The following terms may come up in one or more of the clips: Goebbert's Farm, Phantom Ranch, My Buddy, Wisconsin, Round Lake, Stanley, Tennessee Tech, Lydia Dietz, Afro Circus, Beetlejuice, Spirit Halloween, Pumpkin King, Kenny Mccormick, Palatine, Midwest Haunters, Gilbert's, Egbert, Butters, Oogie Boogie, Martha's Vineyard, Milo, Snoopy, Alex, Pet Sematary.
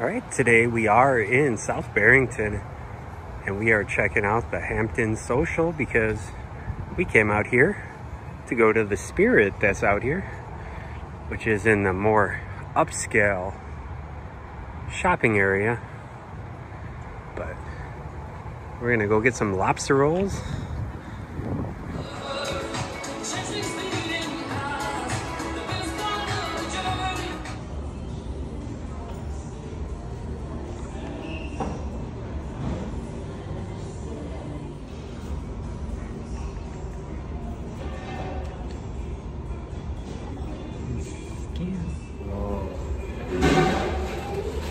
All right, today we are in South Barrington and we are checking out the Hampton Social because we came out here to go to the Spirit that's out here, which is in the more upscale shopping area. But we're gonna go get some lobster rolls.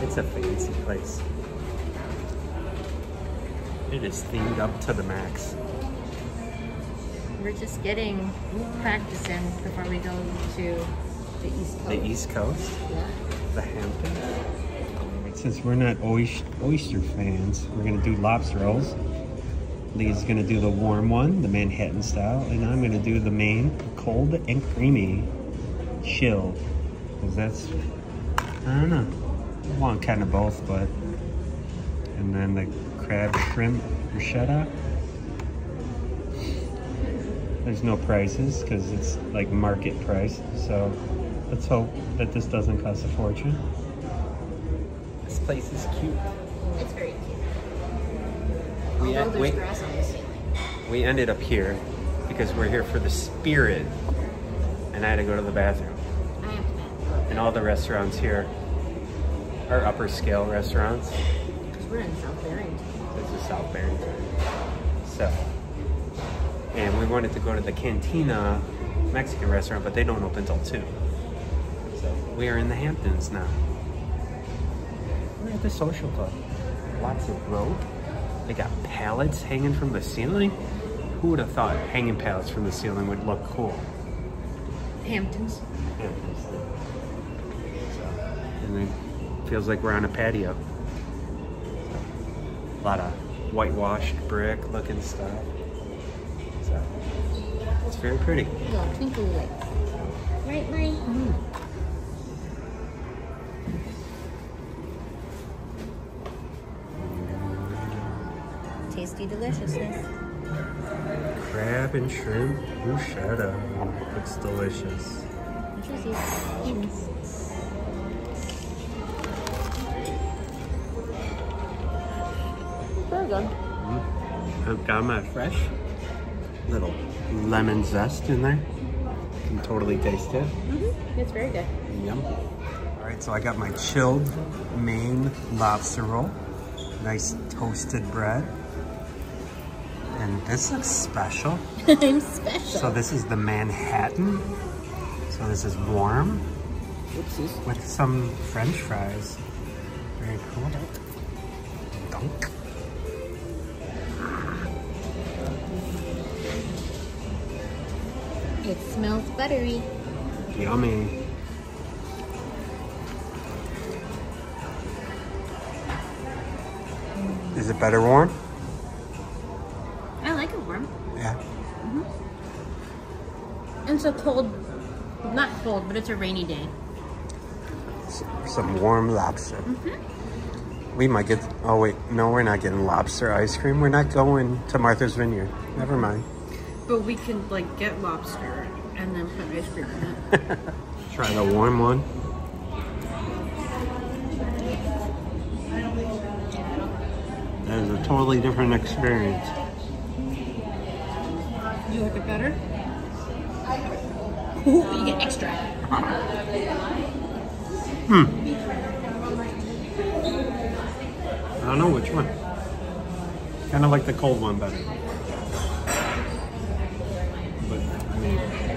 It's a fancy place. It is themed up to the max. We're just getting practice in before we go to the East Coast. The East Coast? Yeah. The Hamptons. Since we're not oyster fans, we're going to do lobster rolls. Lee's going to do the warm one, the Manhattan style, and I'm going to do the main cold and creamy chill. Because that's, I don't know. I want kind of both, but, and then the crab shrimp bruschetta. There's no prices because it's like market price, so let's hope that this doesn't cost a fortune. This place is cute. It's very cute. We ended up here because we're here for the Spirit, and I had to go to the bathroom. And all the restaurants here our upper scale restaurants. Because we're in South Barrington. This is South Barrington. So, and we wanted to go to the Cantina Mexican restaurant, but they don't open till 2. So we are in the Hamptons now. We're at the social club. Lots of rope. They got pallets hanging from the ceiling. Who would have thought hanging pallets from the ceiling would look cool? Hamptons. Hamptons. So, and then feels like we're on a patio. A lot of whitewashed brick looking stuff. So it's very pretty. Little twinkly lights. Right, Mike? Mm. Tasty deliciousness. Crab and shrimp bruschetta. Looks delicious. Cheers. I've got my fresh little lemon zest in there. You can totally taste it. Mm-hmm. It's very good. Yum. All right, so I got my chilled Maine lobster roll. Nice toasted bread. And this looks special. I'm special. So this is the Manhattan. So this is warm. Oopsies. With some French fries. Very cool. Dunk. It smells buttery. Yummy. Is it better warm? I like it warm. Yeah. Mm-hmm. It's a cold, not cold, but it's a rainy day. Some warm lobster. Mm-hmm. We might get, oh wait, no, we're not getting lobster ice cream. We're not going to Martha's Vineyard. Never mind. But we can like get lobster and then put ice cream in it. Try the warm one. That is a totally different experience. You like it better? Ooh, you get extra. I don't know which one. Kind of like the cold one better.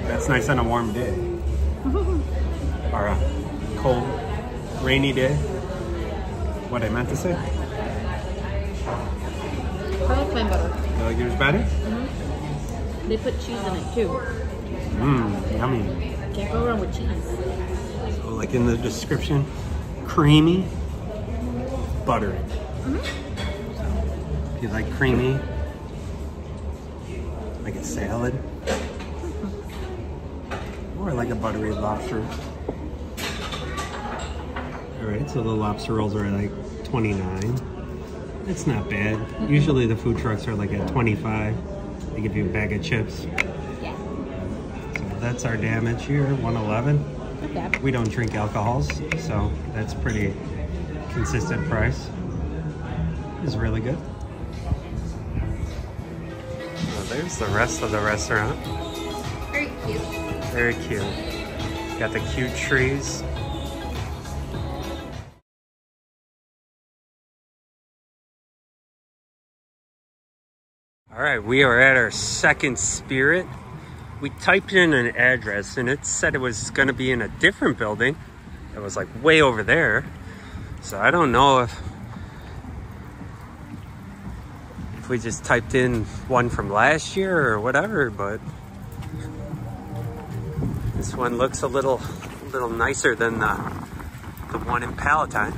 That's nice on a warm day, or a cold, rainy day. What I meant to say. I like mine better. You like yours better? Mm-hmm. They put cheese in it too. Mmm, yummy. Can't go wrong with cheese. So like in the description, creamy, buttery. Mm-hmm. So if you like creamy, like a salad. Or like a buttery lobster. Alright, so the lobster rolls are at like 29. It's not bad. Usually the food trucks are like at 25. They give you a bag of chips. Yeah. So that's our damage here, 111. Okay. We don't drink alcohols, so that's pretty consistent price. It's really good. Well, there's the rest of the restaurant. Very cute. Very cute. Got the cute trees. All right, we are at our second Spirit. We typed in an address and it said it was gonna be in a different building. It was like way over there. So I don't know if we just typed in one from last year or whatever, but this one looks a little nicer than the one in Palatine.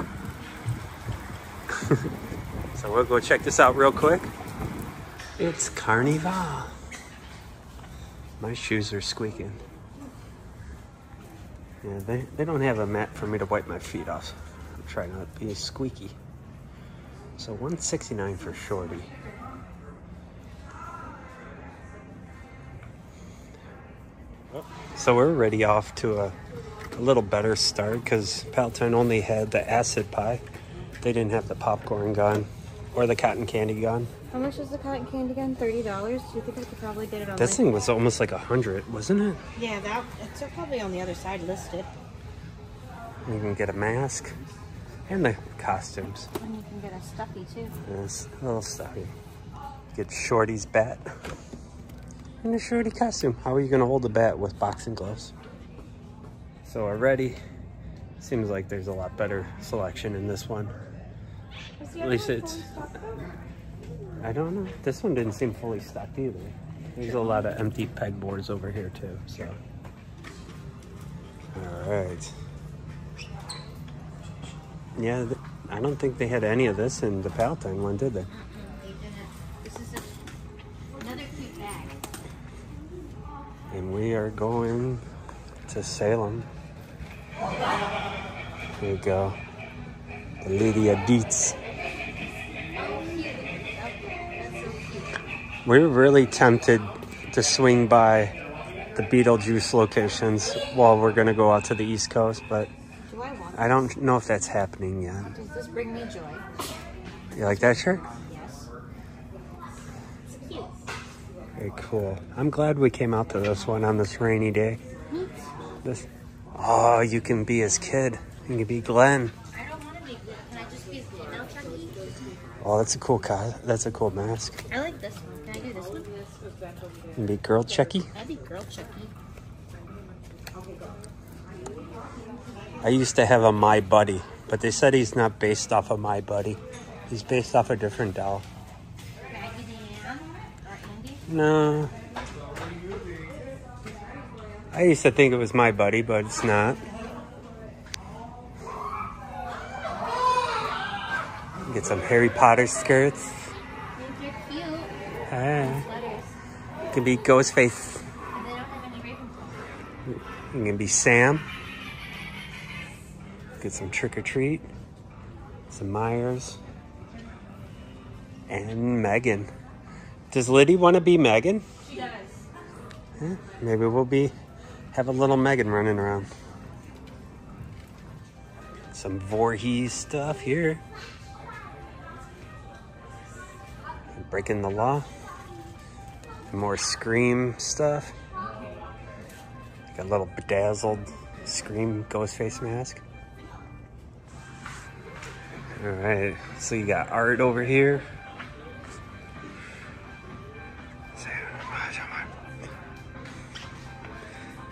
So we'll go check this out real quick. It's Carnival. My shoes are squeaking. Yeah, they don't have a mat for me to wipe my feet off. I'm trying not to be squeaky. So 169 for shorty. So we're already off to a little better start because Palatine only had the acid pie. They didn't have the popcorn gun or the cotton candy gun. How much is the cotton candy gun? $30? Do you think I could probably get it on this thing was almost like 100, wasn't it? Yeah, it's probably on the other side listed. You can get a mask and the costumes. And you can get a stuffy too. Yes, a little stuffy. Get Shorty's bat. And a Shorty costume. How are you gonna hold the bat with boxing gloves? So already, seems like there's a lot better selection in this one. At least it's... I don't know. This one didn't seem fully stocked either. There's a lot of empty pegboards over here too, so. All right. Yeah, I don't think they had any of this in the Palatine one, did they? No, they didn't. This is another cute bag. And we are going to Salem. There you go. The Lydia Dietz. We were really tempted to swing by the Beetlejuice locations while we're going to go out to the East Coast, but I don't know if that's happening yet. Does this bring me joy? You like that shirt? Yes. It's cute. Very cool. I'm glad we came out to this one on this rainy day. This, oh, you can be his kid. You can be Glenn. I don't want to be Glenn. Can I just be female Chucky? Oh, that's a cool mask. I like this one. Can be girl Chucky? That'd be girl Chucky. I used to have a My Buddy, but they said he's not based off of My Buddy. He's based off a different doll. No. I used to think it was My Buddy, but it's not. Get some Harry Potter skirts. You can be Ghostface. And they don't have any Ravenclaw. You can be Sam. Get some Trick or Treat. Some Myers. And Megan. Does Liddy want to be Megan? She does. Yeah, maybe we'll have a little Megan running around. Some Voorhees stuff here. Breaking the law. More Scream stuff. Like a little bedazzled Scream Ghostface mask. All right, so you got art over here.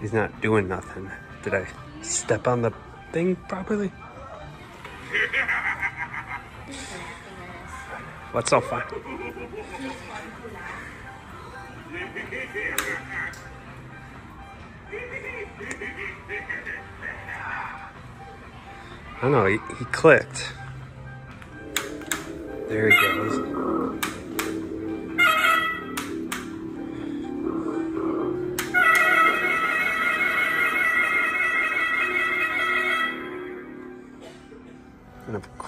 He's not doing nothing. Did I step on the thing properly? What's so fun? I don't know, he clicked. There he goes.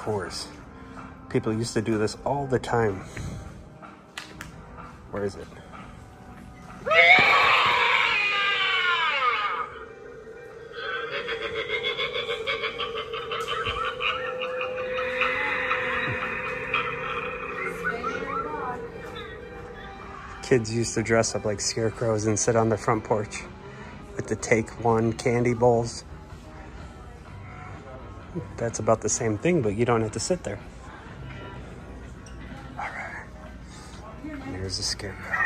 course. People used to do this all the time. Where is it? Kids used to dress up like scarecrows and sit on the front porch with the Take One candy bowls. That's about the same thing, but you don't have to sit there. All right. Here's the scarecrow.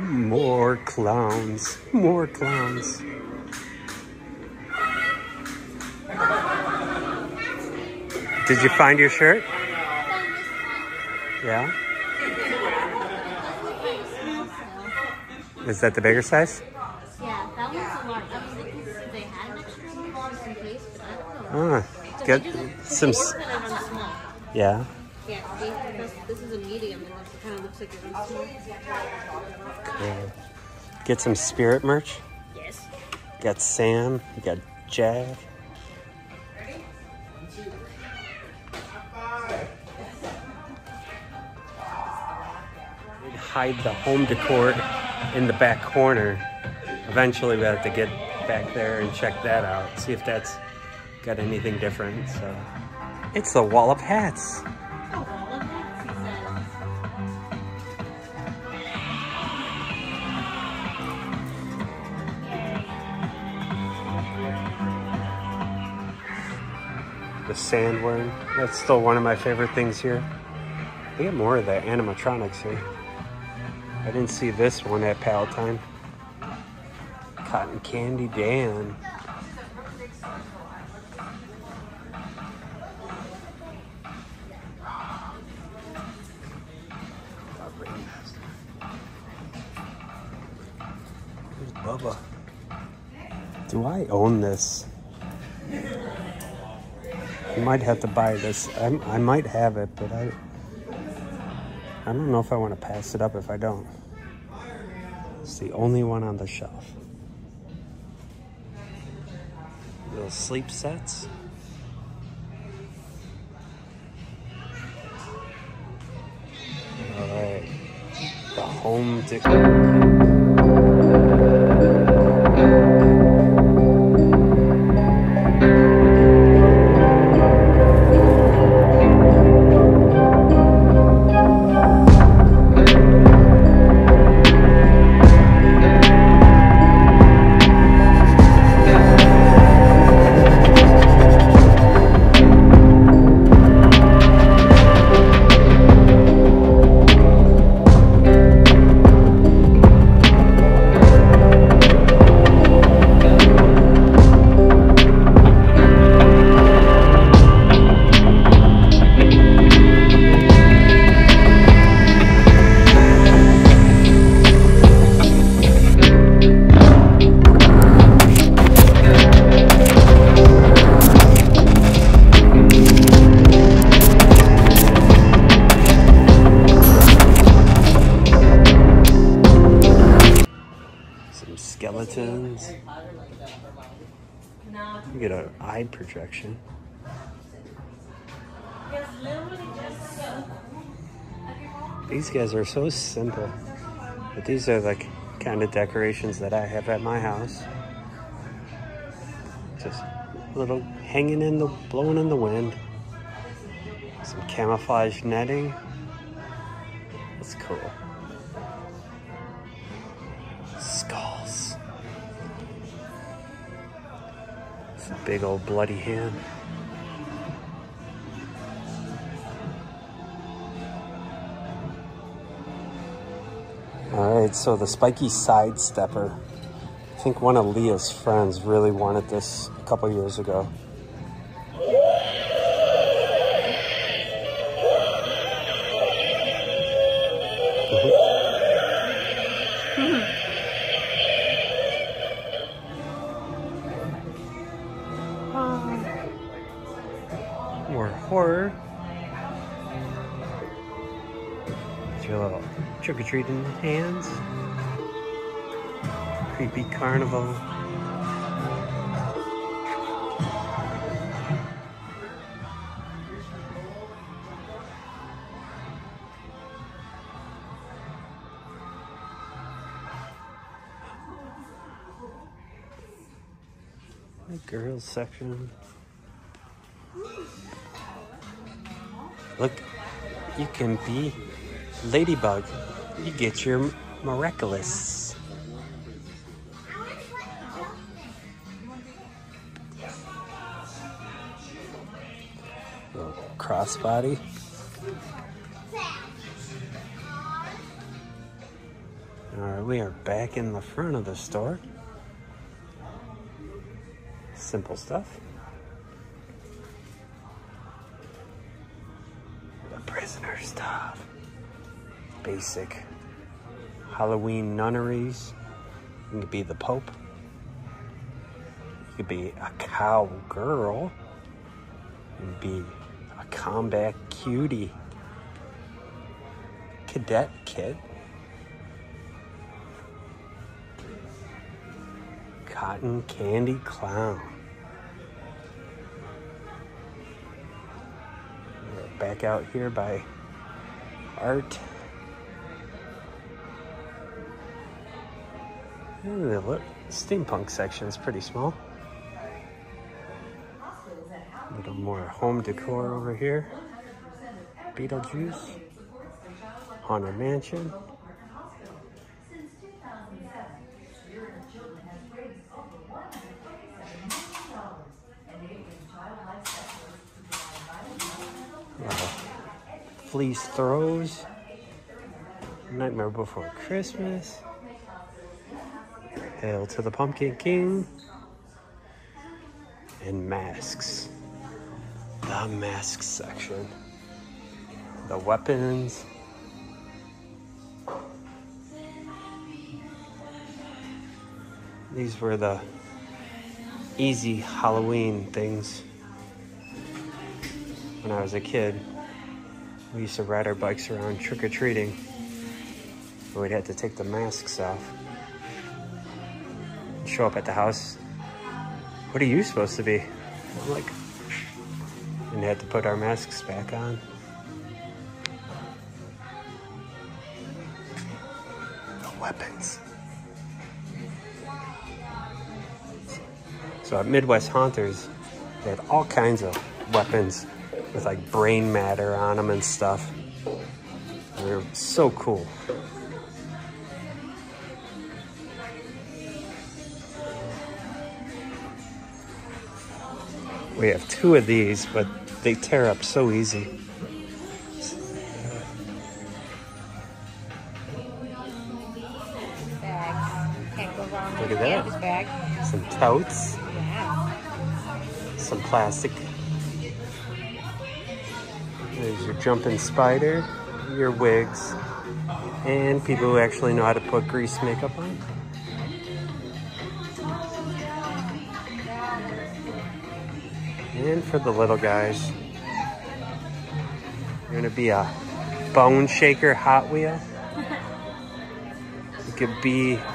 More clowns, more clowns. Did you find your shirt? Yeah? Is that the bigger size? Yeah, that one's a large. I was thinking if they had an extra one just in case, but I don't know. Ah, get some... Yeah? Yeah, this is a medium. It kind of looks like a small. Cool. Get some Spirit merch? Yes. You got Sam, you got Jag. Hide the home decor in the back corner. Eventually we'll have to get back there and check that out, see if that's got anything different. So it's the wall of hats. A wall of hats, he says. The sandworm, that's still one of my favorite things here. We got more of the animatronics here. I didn't see this one at Palatine. Cotton Candy Dan. Where's Bubba? Do I own this? I might have to buy this. I might have it, but I don't know if I want to pass it up if I don't. It's the only one on the shelf. Little sleep sets. All right. The home decor. You get an eye projection. These guys are so simple, but these are like kind of decorations that I have at my house. Just a little hanging in the, blowing in the wind. Some camouflage netting. That's cool. Skulls. Big old bloody hand. All right, so the spiky sidestepper. I think one of Leah's friends really wanted this a couple years ago. More horror. With your little trick-or-treating hands. Creepy carnival. The girls section. Look, you can be Ladybug. You get your miraculous. Little crossbody. All right, we are back in the front of the store. Simple stuff. The prisoner stuff. Basic Halloween nunneries. You could be the Pope. You could be a cowgirl. You could be a combat cutie. Cadet kid. Cotton candy clown. Back out here by art. And the steampunk section is pretty small. A little more home decor over here. Beetlejuice. Haunted Mansion. Fleece throws, Nightmare Before Christmas, Hail to the Pumpkin King, and masks. The mask section. The weapons. These were the easy Halloween things when I was a kid. We used to ride our bikes around trick-or-treating, but we'd have to take the masks off. Show up at the house. What are you supposed to be? I'm like, and had to put our masks back on. The weapons. So at Midwest Haunters, they had all kinds of weapons with like brain matter on them and stuff. They're so cool. We have two of these, but they tear up so easy. Look at that. Some totes. Some plastic. There's your jumping spider, your wigs, and people who actually know how to put grease makeup on. And for the little guys, you're gonna be a bone shaker Hot Wheel. You could be. Milo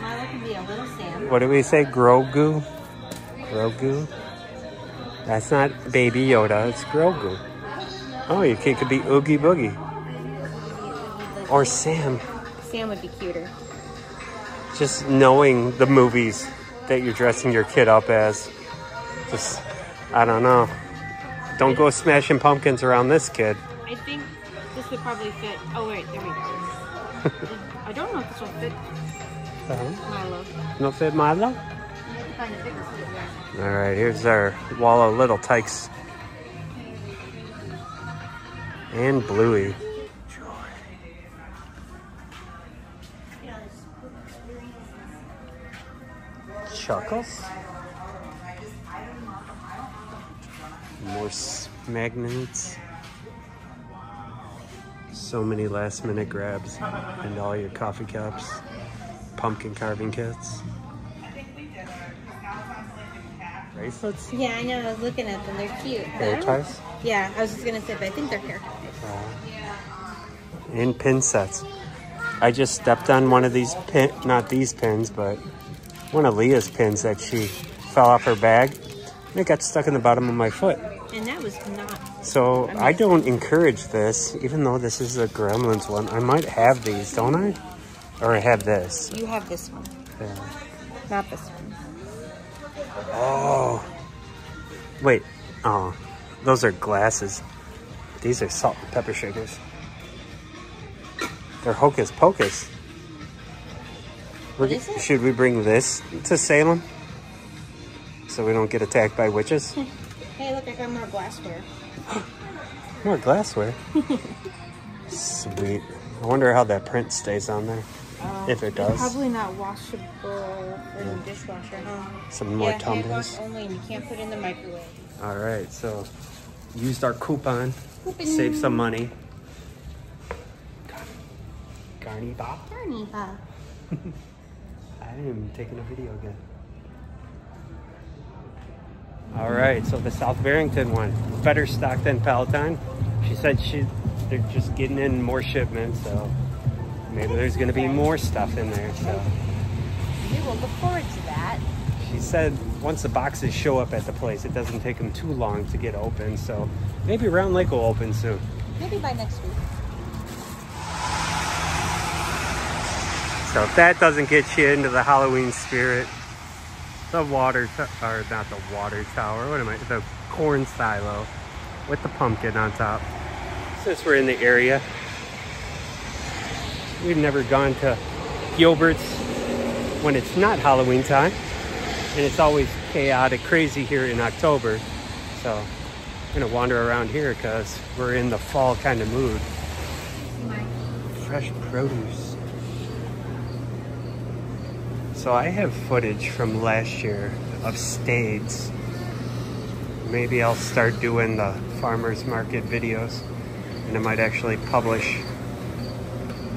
can be a little Sam. What do we say? Grogu? Grogu? That's not Baby Yoda, it's Grogu. Oh, your kid could be Oogie Boogie. Or Sam. Sam would be cuter. Just knowing the movies that you're dressing your kid up as. Just, I don't know. Don't go smashing pumpkins around this kid. I think this would probably fit. Oh, wait, there we go. I don't know if this will fit Milo. No fit Milo? All right, here's our wall of little tykes. And Bluey. Chuckles. More magnets. So many last minute grabs and all your coffee cups. Pumpkin carving kits. bracelets? Yeah, I know. I was looking at them. They're cute. Hair ties? Yeah, I was just going to say, but I think they're hair. And pin sets. I just stepped on one of these pin, not these pins, but one of Leah's pins that she fell off her bag. And it got stuck in the bottom of my foot. And that was not... So I don't encourage this, even though this is a Gremlins one. I might have these, don't I? Or I have this. You have this one. Yeah. Not this one. Oh. Wait. Oh. Those are glasses. These are salt and pepper shakers. They're Hocus Pocus. Should we bring this to Salem? So we don't get attacked by witches? Hey, look, I got more glassware. More glassware? Sweet. I wonder how that print stays on there. If it does. Probably not washable in the dishwasher, huh? Some more tumblers. Hand wash only, and you can't put it in the microwave. All right, so used our coupon. Save some money. Garniba. Garniba. I am taking a video again. All right, so the South Barrington one, better stock than Palatine. She said they're just getting in more shipments, so maybe there's going to be more stuff in there. So we will look forward to that. She said once the boxes show up at the place, it doesn't take them too long to get open. So maybe Round Lake will open soon. Maybe by next week. So if that doesn't get you into the Halloween spirit, the water, or not the water tower, what am I, the corn silo with the pumpkin on top. Since we're in the area, we've never gone to Gilbert's when it's not Halloween time, and it's always chaotic, crazy here in October. So I'm gonna wander around here because we're in the fall kind of mood. Fresh produce. So I have footage from last year of stages. Maybe I'll start doing the farmers market videos, and I might actually publish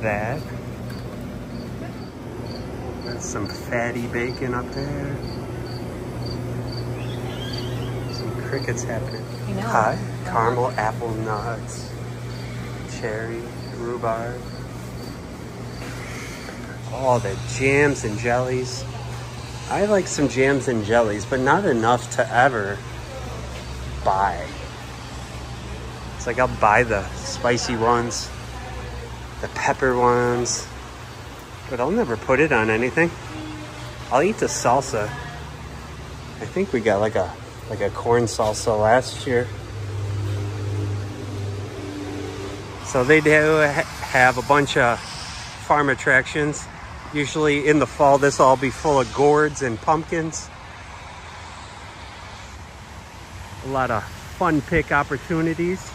that. That's some fatty bacon up there. Some crickets happening. You know. Hot caramel apple nuts. Cherry, rhubarb. All the jams and jellies. I like some jams and jellies, but not enough to ever buy. It's like I'll buy the spicy ones, the pepper ones, but I'll never put it on anything. I'll eat the salsa. I think we got like a corn salsa last year. So they do have a bunch of farm attractions. Usually in the fall, this will all be full of gourds and pumpkins. A lot of fun pick opportunities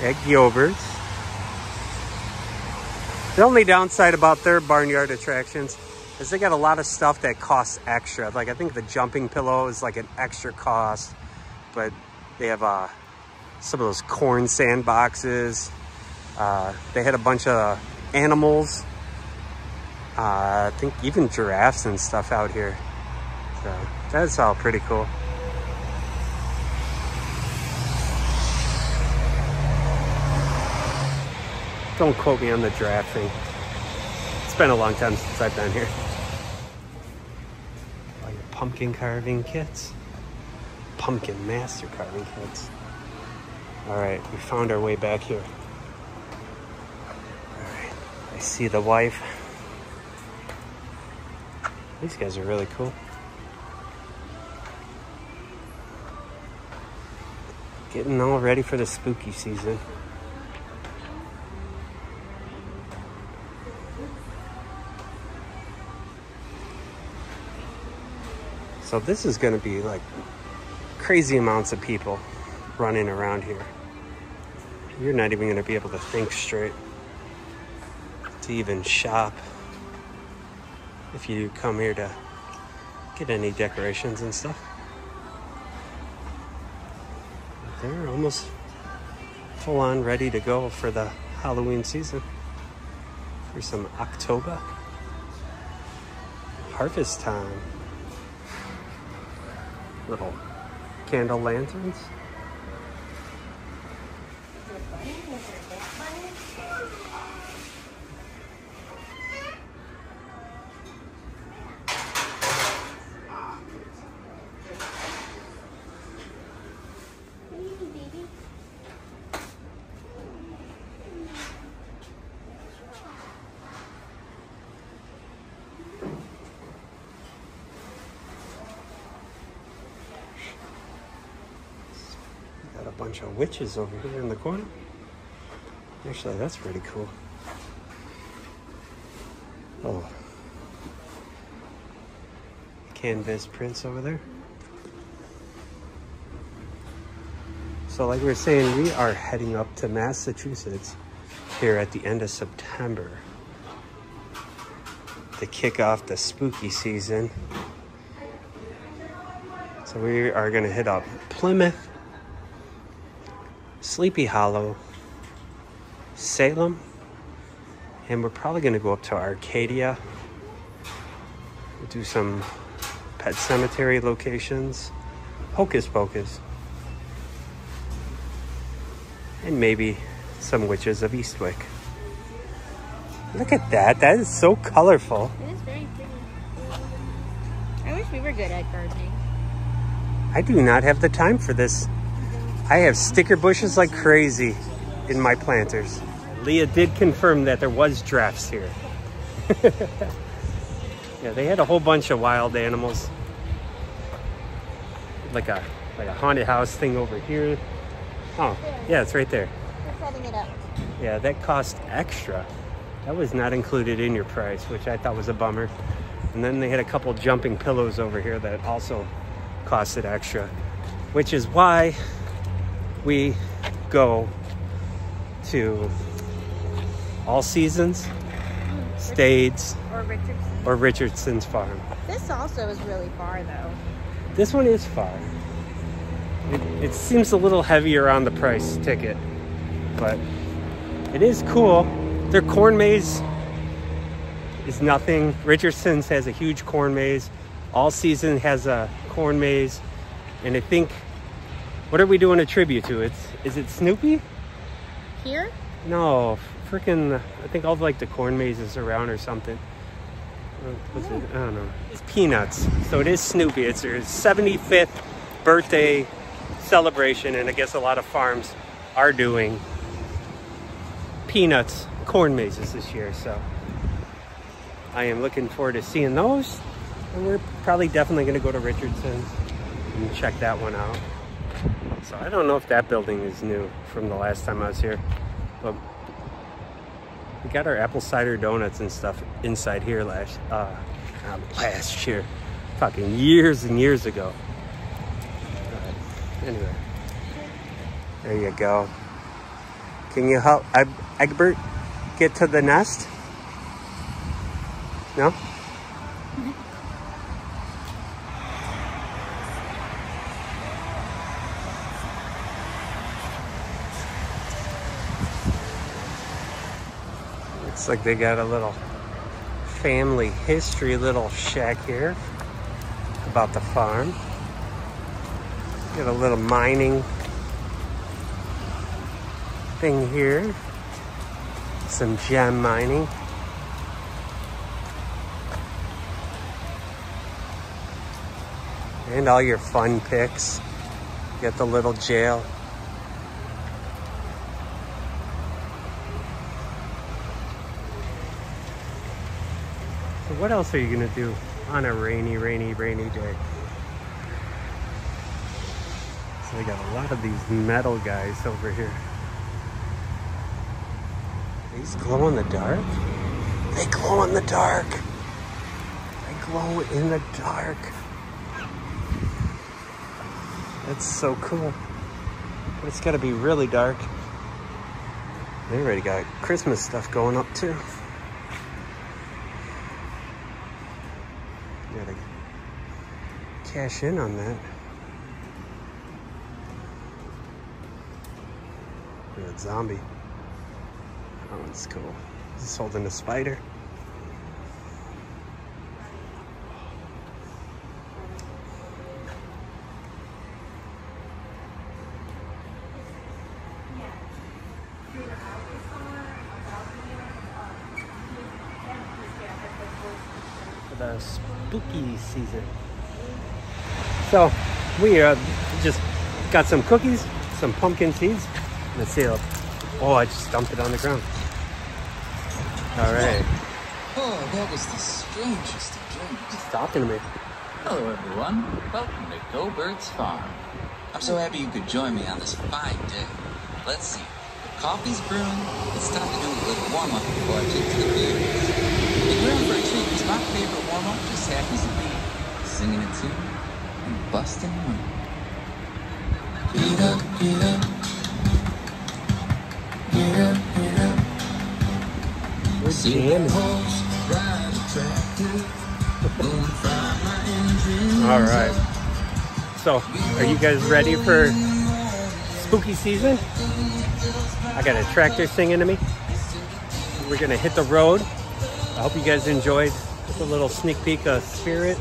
at Gilbert's. The only downside about their barnyard attractions is they got a lot of stuff that costs extra. Like I think the jumping pillow is like an extra cost, but they have some of those corn sand boxes. They had a bunch of animals. I think even giraffes and stuff out here. So that's all pretty cool. Don't quote me on the giraffe thing. It's been a long time since I've been here. All your pumpkin carving kits. Pumpkin master carving kits. All right, we found our way back here. All right, I see the wife. These guys are really cool. Getting all ready for the spooky season. So this is gonna be like crazy amounts of people running around here. You're not even gonna be able to think straight to even shop if you come here to get any decorations and stuff. They're almost full on ready to go for the Halloween season. For some October. Harvest time. little candle lanterns. Bunch of witches over here in the corner. Actually, that's pretty cool. Oh, canvas prints over there. So like we were saying, we are heading up to Massachusetts here at the end of September to kick off the spooky season. So we are gonna hit up Plymouth, Sleepy Hollow, Salem, and we're probably going to go up to Arcadia. We'll do some Pet Cemetery locations, Hocus Pocus, and maybe some Witches of Eastwick. Look at that. That is so colorful. It is very pretty. I wish we were good at gardening. I do not have the time for this. I have sticker bushes like crazy in my planters. Leah did confirm that there was giraffes here. Yeah, they had a whole bunch of wild animals. Like a haunted house thing over here. Oh, yeah, it's right there. We're setting it up. Yeah, that cost extra. That was not included in your price, which I thought was a bummer. And then they had a couple jumping pillows over here that also costed extra, which is why we go to All Seasons, States, or Richardson's Farm. This also is really far though. This one is far. It seems a little heavier on the price ticket, but it is cool. Their corn maze is nothing. Richardson's has a huge corn maze. All Season has a corn maze, and I think, what are we doing a tribute to? Is it Snoopy? Here? No, freaking, I think all of like the corn mazes around or something. What's it? I don't know. It's Peanuts. So it is Snoopy. It's their 75th birthday celebration, and I guess a lot of farms are doing Peanuts corn mazes this year. So I am looking forward to seeing those. And we're probably definitely going to go to Richardson's and check that one out. So I don't know if that building is new from the last time I was here, but we got our apple cider donuts and stuff inside here last year, talking years and years ago. Anyway, there you go. Can you help Egbert get to the nest? No? Looks like they got a little family history little shack here about the farm. Got a little mining thing here. Some gem mining. And all your fun picks. Got the little jail. What else are you gonna do on a rainy day? So we got a lot of these metal guys over here. These glow in the dark? They glow in the dark. They glow in the dark. That's so cool. But it's gotta be really dark. They already got Christmas stuff going up too. Cash in on that. Look at that zombie. Oh, it's cool. He's holding a spider. spooky season. So we just got some cookies, some pumpkin seeds. Let's see. Oh, I just dumped it on the ground. All right. Oh, that was the strangest of dreams. Talking to me. Hello, everyone. Welcome to Goldberg's Farm. I'm so happy you could join me on this fine day. Let's see. Coffee's brewing. It's time to do a little warm-up before I take to the beers. The ground for a treat is my favorite warm-up. Just happens to be singing a tune and busting one. Get up, get up. Get up, get up. All right. So, are you guys ready for spooky season? I got a tractor singing to me. We're gonna hit the road. I hope you guys enjoyed just a little sneak peek of Spirit.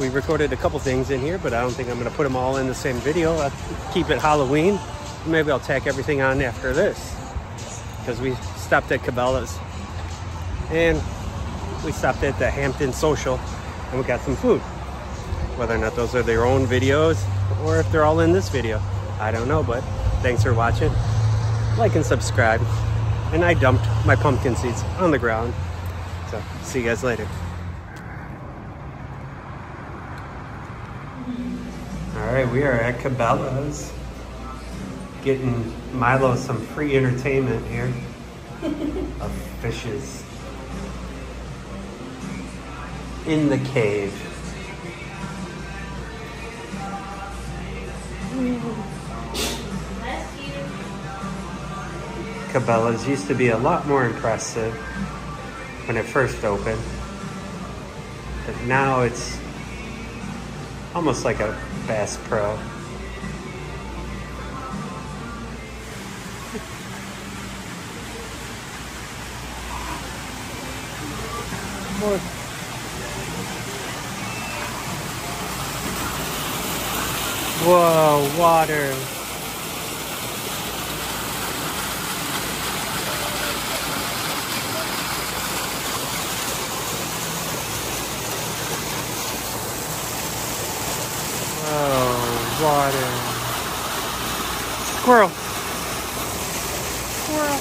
We recorded a couple things in here, but I don't think I'm gonna put them all in the same video. I'll keep it Halloween. Maybe I'll tack everything on after this, because we stopped at Cabela's and we stopped at the Hampton Social and we got some food. Whether or not those are their own videos or if they're all in this video, I don't know, but thanks for watching. Like and subscribe. And I dumped my pumpkin seeds on the ground. So, see you guys later. All right, we are at Cabela's. Getting Milo some free entertainment here of fishes in the cave. Cabela's used to be a lot more impressive when it first opened, but now it's almost like a Bass Pro. More. Whoa, water. Oh, water. Squirrel. Squirrel.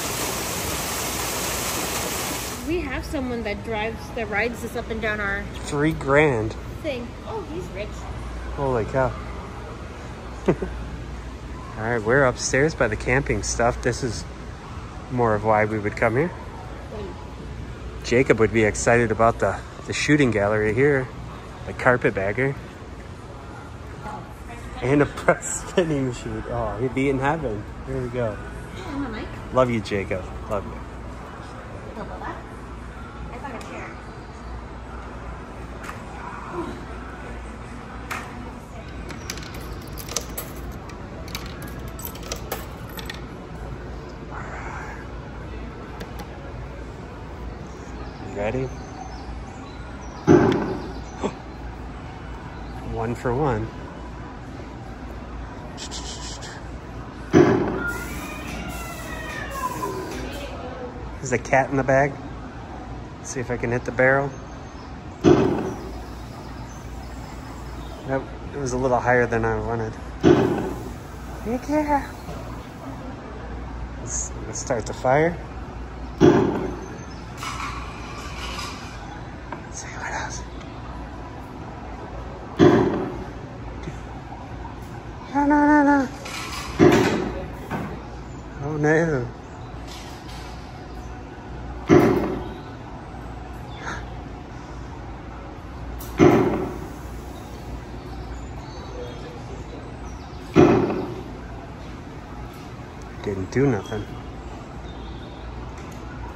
We have someone that rides us up and down our $3,000 thing. Oh, he's rich. Holy cow. All right, we're upstairs by the camping stuff. This is more of why we would come here. Jacob would be excited about the shooting gallery here, the carpetbagger. And a press spinning machine. Oh, he'd be in heaven. There we go. Love you, Jacob. Love you. I found a chair. All right. You ready? One for one. There's a cat in the bag. Let's see if I can hit the barrel. Nope, it was a little higher than I wanted. Yeah. Let's start the fire. Let's see what else. No. Oh no. Didn't do nothing.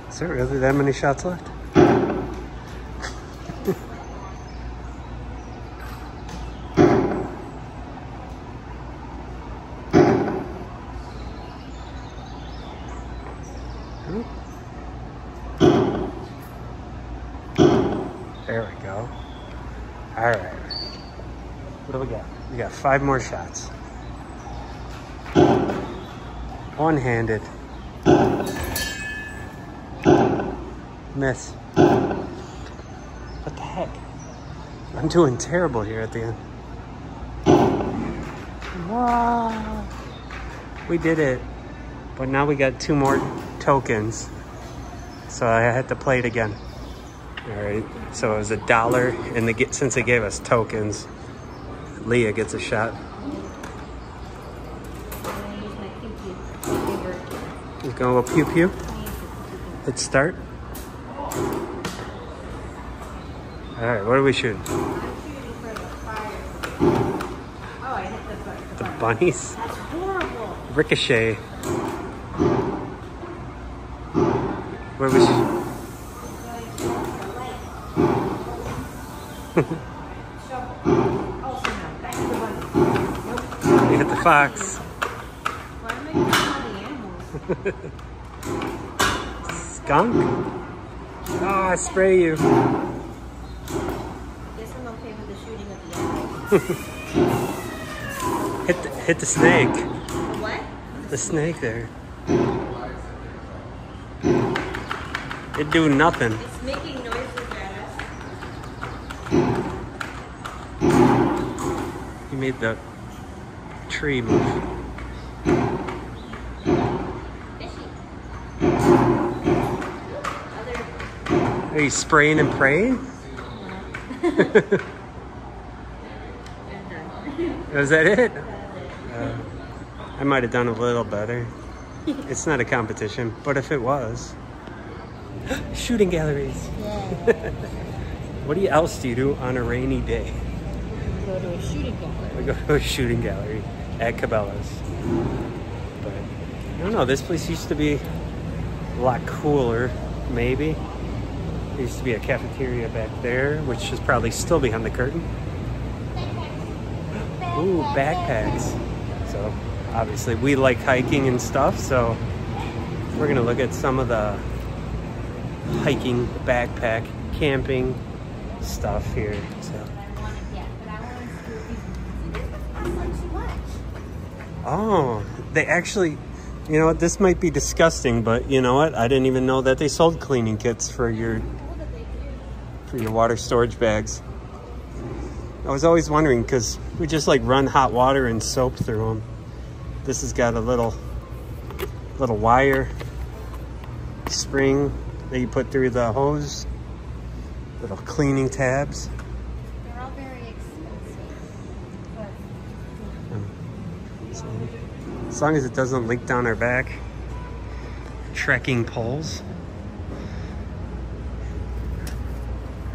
Is there really that many shots left? There we go. All right. What do we got? We got 5 more shots. One-handed. Miss. I'm doing terrible here at the end. Wow. We did it. But now we got 2 more tokens. So I had to play it again. All right, so it was $1 and since they gave us tokens, Leah gets a shot. It's gonna go pew pew. Let's start. All right, what are we shooting? I'm shooting for the fire. Oh, I hit the fire. The bunnies? That's horrible. Ricochet. Where was she? You hit the fox. Skunk? Oh, I spray you. Guess I'm okay with the shooting of the eye. Hit the snake. What? The snake there. It do nothing. It's making noises at us. You made the tree move. Are you spraying and praying? Was that it? I might have done a little better. It's not a competition, but if it was. Shooting galleries. Yeah. What else do you do on a rainy day? We go to a shooting gallery. We go to a shooting gallery at Cabela's. But I don't know, this place used to be a lot cooler, maybe. There used to be a cafeteria back there, which is probably still behind the curtain. Backpacks. Ooh, backpacks. So, obviously, we like hiking and stuff, so we're gonna look at some of the hiking, backpack, camping stuff here, so. Oh, they actually, you know what, this might be disgusting, but you know what, I didn't even know that they sold cleaning kits for your water storage bags. I was always wondering because we just like run hot water and soap through them. This has got a little wire spring that you put through the hose. Little cleaning tabs. They're all very expensive, but as long as it doesn't leak down our back. Trekking poles.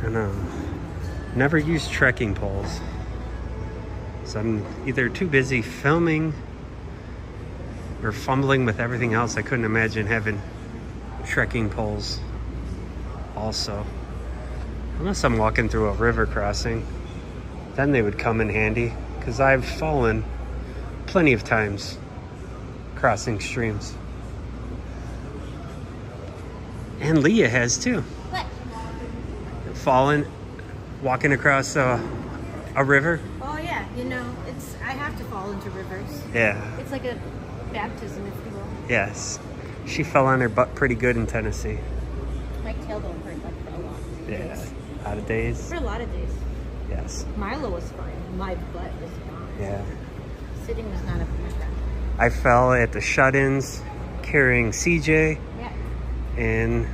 I know. Never use trekking poles. So I'm either too busy filming or fumbling with everything else. I couldn't imagine having trekking poles also. Unless I'm walking through a river crossing. Then they would come in handy because I've fallen plenty of times crossing streams. And Leah has too. Fallen, walking across a river. Oh yeah, you know, I have to fall into rivers. Yeah. It's like a baptism, if you will. Yes. She fell on her butt pretty good in Tennessee. My tailbone hurt like for a lot. Yeah. Out of days. For a lot of days. Yes. Milo was fine. My butt was fine. Yeah. Sitting was not up for my back. I fell at the shut-ins carrying CJ. Yeah. And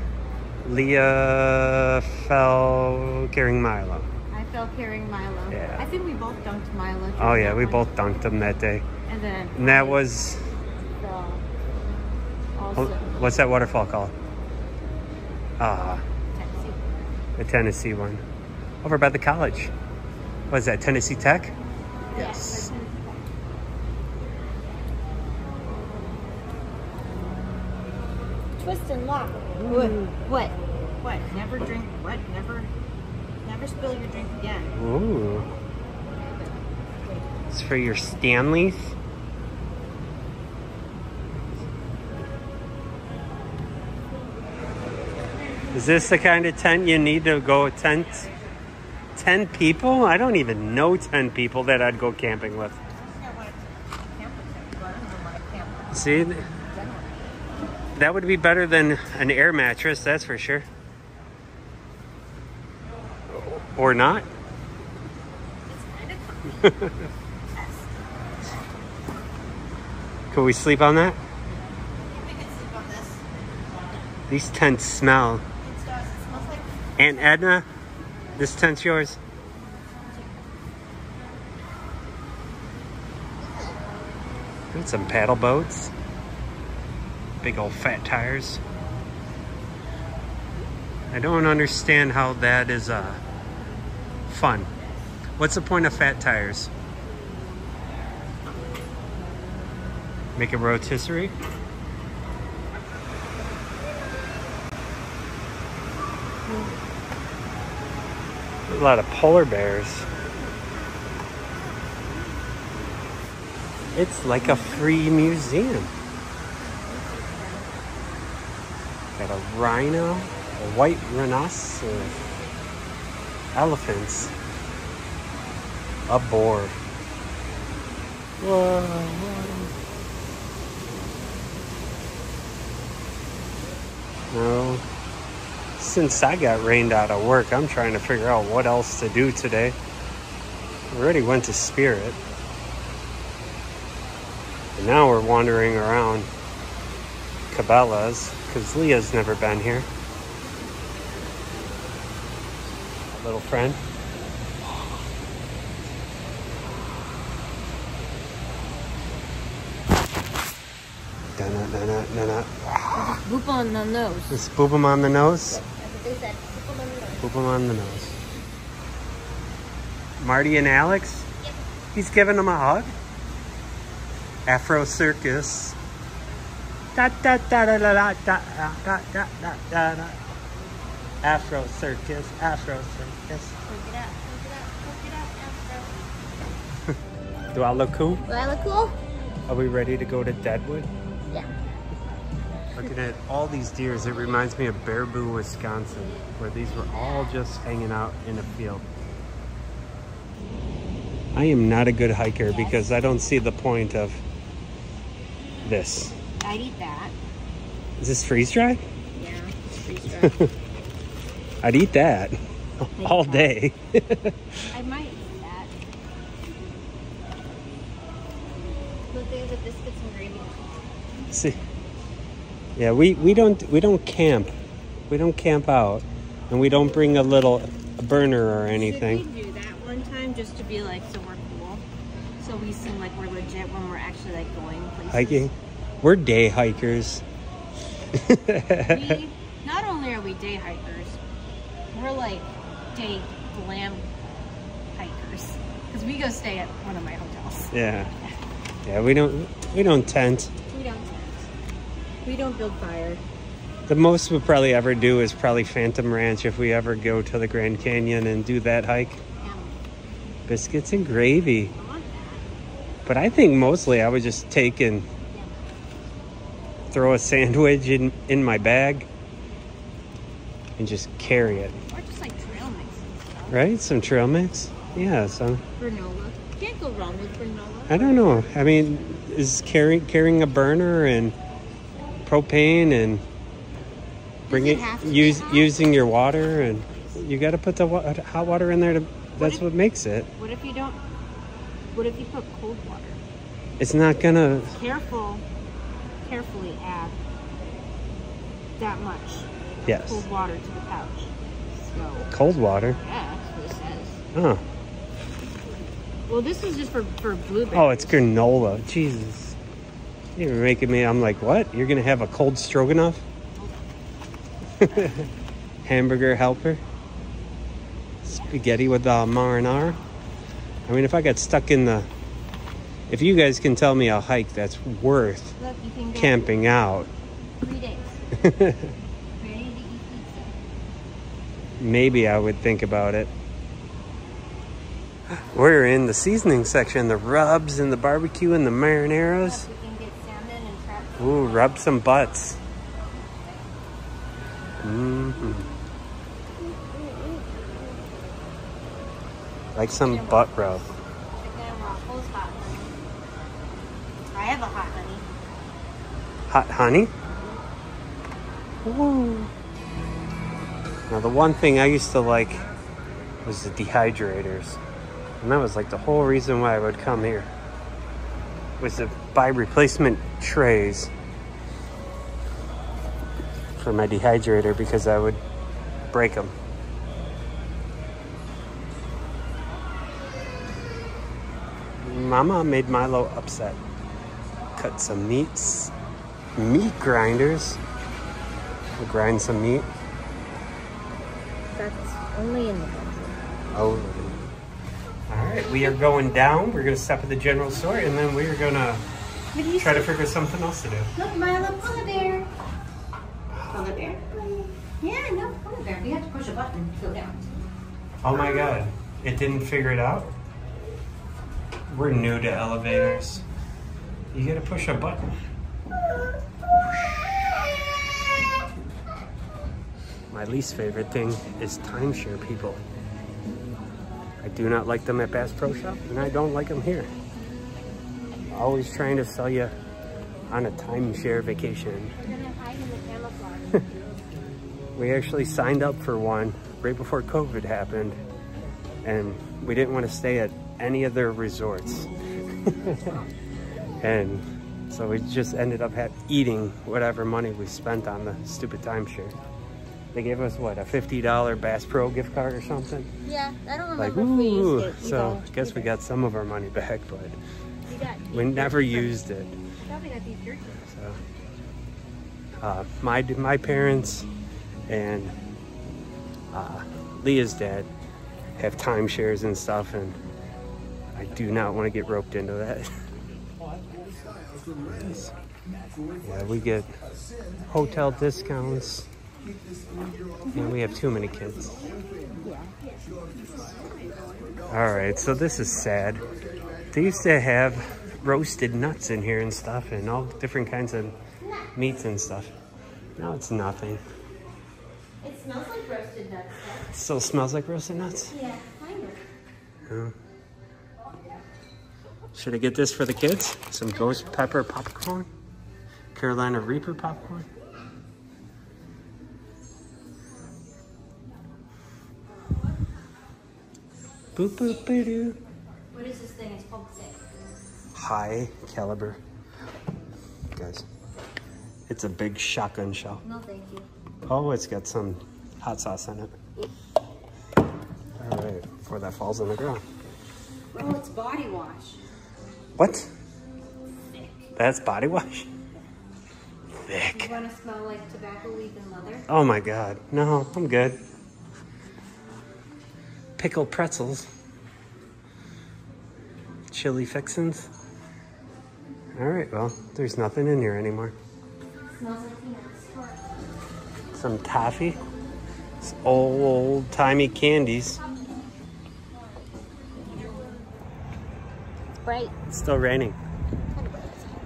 Leah fell carrying Milo. I fell carrying Milo. Yeah. I think we both dunked Milo. Oh yeah, we both dunked him that day. And then that was also, what's that waterfall called? Tennessee. The Tennessee one. Over by the college. What is that, Tennessee Tech? Yes. Yeah, twist and lock. What? What? Never drink. What? Never spill your drink again. Ooh. It's for your Stanleys. Is this the kind of tent you need to go tent? 10 people? I don't even know 10 people that I'd go camping with. See? That would be better than an air mattress, that's for sure. Or not. Can we sleep on that? I think we can sleep on this. These tents smell. It does. It smells like... Aunt Edna, this tent's yours. And some paddle boats. Big old fat tires. I don't understand how that is fun. What's the point of fat tires? Make a rotisserie. A lot of polar bears. It's like a free museum. Got a rhino, a white rhinoceros, elephants, a boar. Whoa, whoa. Well, since I got rained out of work, I'm trying to figure out what else to do today. I already went to Spirit. And now we're wandering around Cabela's, because Leah's never been here. My little friend. Boop on the nose. Just boop him on the nose? They said boop him on the nose. Boop him on the nose. Marty and Alex? Yep. He's giving him a hug? Afro Circus. Afro Circus, Afro Circus. Look it up, look it up, look it up, Afro. Do I look cool? Do I look cool? Are we ready to go to Deadwood? Yeah. Looking at all these deers, it reminds me of Baraboo, Wisconsin, where these were all just hanging out in a field. I am not a good hiker because I don't see the point of this. I'd eat that. Is this freeze-dried? Yeah, it's freeze-dried. I'd eat that all day. I might eat that. Look, there's a biscuits and gravy. See, yeah, we don't camp. We don't camp out, and we don't bring a little burner or anything. Should we do that one time just to be like, so we're cool, so we seem like we're legit when we're actually like going places? Hiking. We're day hikers. Not only are we day hikers, we're like day glam hikers, because we go stay at one of my hotels. Yeah, yeah. We don't tent. We don't tent. We don't build fire. The most we'll probably ever do is probably Phantom Ranch if we ever go to the Grand Canyon and do that hike. Yeah. Biscuits and gravy. I want that. But I think mostly I would just take and throw a sandwich in my bag and just carry it. Or just like trail mix and stuff. Right? Some trail mix? Yeah, some. Granola. Can't go wrong with granola. I don't know. I mean, is carrying a burner and propane and bringing using your water, and you got to put the hot water in there to, that's what makes it. What if you don't? What if you put cold water? It's not gonna. Careful. Carefully add that much cold water to the pouch. So, cold water? Yeah, that's what it says. Oh. Well, this is just for blueberries. Oh, it's granola. Jesus. You're making me, I'm like, what? You're going to have a cold stroganoff? Hamburger helper? Spaghetti with marinara? I mean, if I got stuck in the... If you guys can tell me a hike that's worth camping out. 3 days. Ready to eat pizza. Maybe I would think about it. We're in the seasoning section. The rubs and the barbecue and the marinaras. We can get salmon and crab. Ooh, rub some butts. Mm-hmm. Like some butt rub. I have a hot honey. Hot honey? Woo. Now the one thing I used to like was the dehydrators. And that was like the whole reason why I would come here, was to buy replacement trays for my dehydrator because I would break them. Mama made Milo upset. Cut some meats. Meat grinders. We'll grind some meat. That's only in the country. Only. Alright, we are going down. We're going to stop at the general store and then we are going to try to figure something else to do. Look, Milo, polar bear. Polar bear? Yeah, no, polar bear. We have to push a button to go down. Oh my god. It didn't figure it out? We're new to elevators. You gotta push a button. My least favorite thing is timeshare people. I do not like them at Bass Pro Shop, and I don't like them here. Always trying to sell you on a timeshare vacation. You're gonna hide in the camouflage. We actually signed up for one right before COVID happened, and we didn't want to stay at any of their resorts. And so we just ended up eating whatever money we spent on the stupid timeshare. They gave us what, a $50 Bass Pro gift card or something? Yeah, I don't remember. Like, ooh, if we used it. So I guess we got some of our money back, but we never used it. Probably got beef jerky. So my parents and Leah's dad have timeshares and stuff, and I do not want to get roped into that. Yeah, we get hotel discounts, and we have too many kids. Alright, so this is sad. They used to have roasted nuts in here and stuff, and all different kinds of meats and stuff. Now it's nothing. It smells like roasted nuts. It still smells like roasted nuts? Yeah, kind of. Should I get this for the kids? Some ghost pepper popcorn? Carolina Reaper popcorn? Boop boop boo doo. What is this thing? It's called sick. High caliber. Guys, it's a big shotgun shell. No, thank you. Oh, it's got some hot sauce in it. All right, before that falls on the ground. Oh, it's body wash. What? Thick. That's body wash? Thick. You want to smell like tobacco leaf and leather? Oh my god. No, I'm good. Pickled pretzels. Chili fixins. Alright, well, there's nothing in here anymore. It smells like peanuts. Some toffee. Some old-timey candies. Right. It's still raining.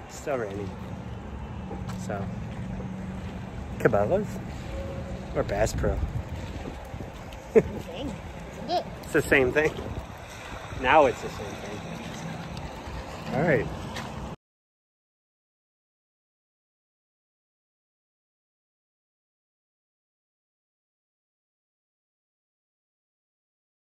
It's still raining. So, Cabela's or Bass Pro? It's the same thing. Now it's the same thing. All right.